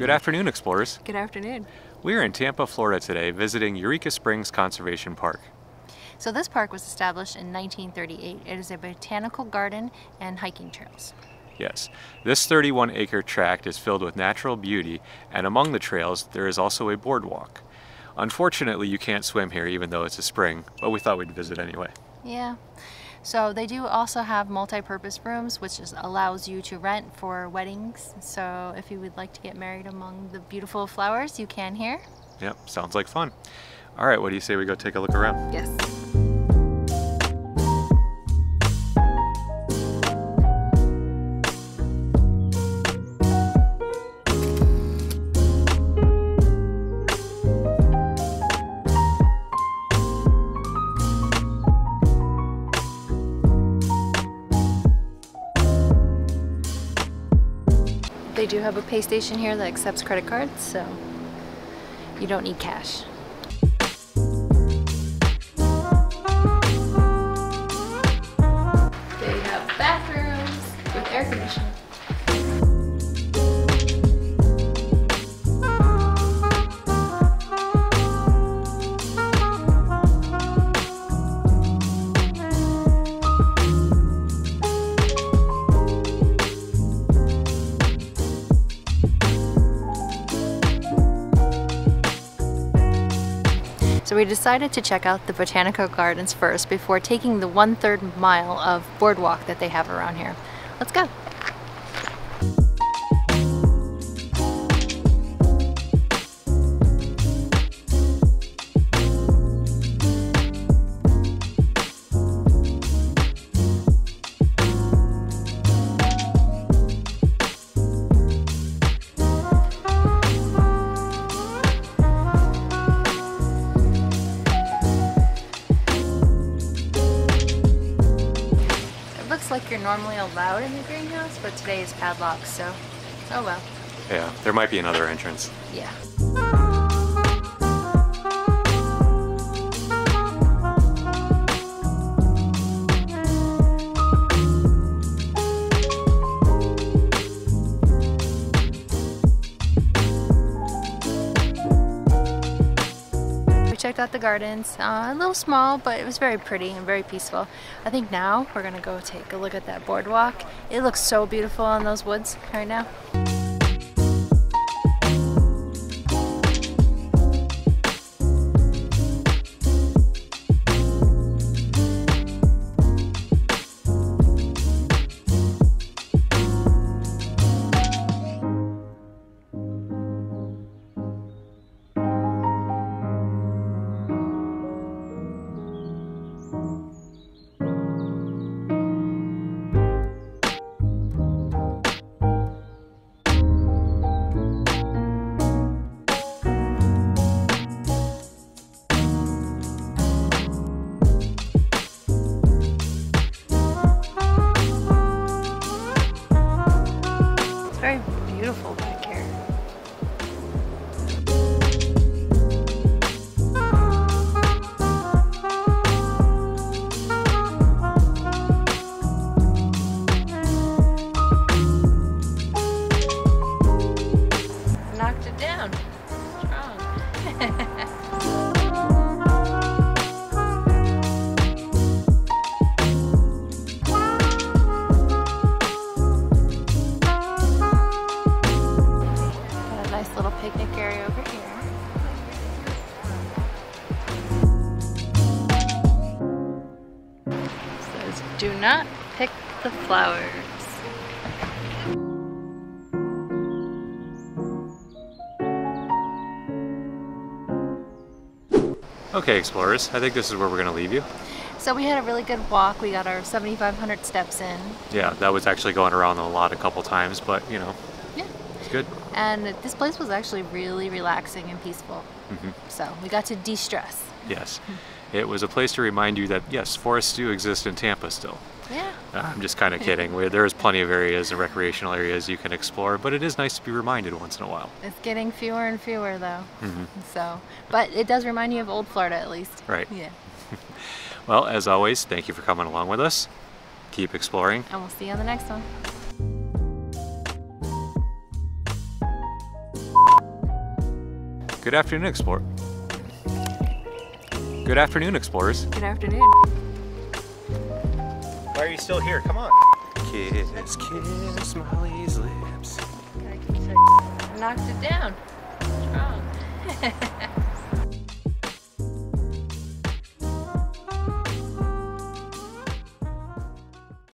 Good afternoon, explorers. Good afternoon. We're in Tampa, Florida today, visiting Eureka Springs Conservation Park. So this park was established in 1938. It is a botanical garden and hiking trails. Yes, this 31-acre tract is filled with natural beauty, and among the trails there is also a boardwalk. Unfortunately, you can't swim here even though it's a spring, but we thought we'd visit anyway. Yeah. So they do also have multi-purpose rooms, which allows you to rent for weddings. So if you would like to get married among the beautiful flowers, you can here. Yep, sounds like fun. All right, what do you say we go take a look around? Yes. They do have a pay station here that accepts credit cards, so you don't need cash. They have bathrooms with air conditioning. So we decided to check out the botanical gardens first before taking the 1/3 mile of boardwalk that they have around here. Let's go. Like you're normally allowed in the greenhouse, but today is padlocked, so oh well. Yeah, there might be another entrance. Yeah. Checked out the gardens, a little small, but it was very pretty and very peaceful. I think now we're gonna go take a look at that boardwalk. It looks so beautiful in those woods right now. Beautiful back here. Knocked it down. Strong. Picnic area over here. It says, do not pick the flowers. Okay, explorers, I think this is where we're going to leave you. So we had a really good walk. We got our 7,500 steps in. Yeah, that was actually going around the lot a couple times, but you know. Yeah. It's good. And this place was actually really relaxing and peaceful. Mm-hmm. So we got to de-stress. Yes. It was a place to remind you that, yes, forests do exist in Tampa still. Yeah. I'm just kind of kidding. There is plenty of areas and recreational areas you can explore, but it is nice to be reminded once in a while. It's getting fewer and fewer, though. Mm-hmm. So, but it does remind you of old Florida, at least. Right. Yeah. Well, as always, thank you for coming along with us. Keep exploring. And we'll see you on the next one. Good afternoon, Explorer. Good afternoon, Explorers. Good afternoon. Why are you still here? Come on. Kiss, kiss Molly's lips. I knocked it down. What's wrong?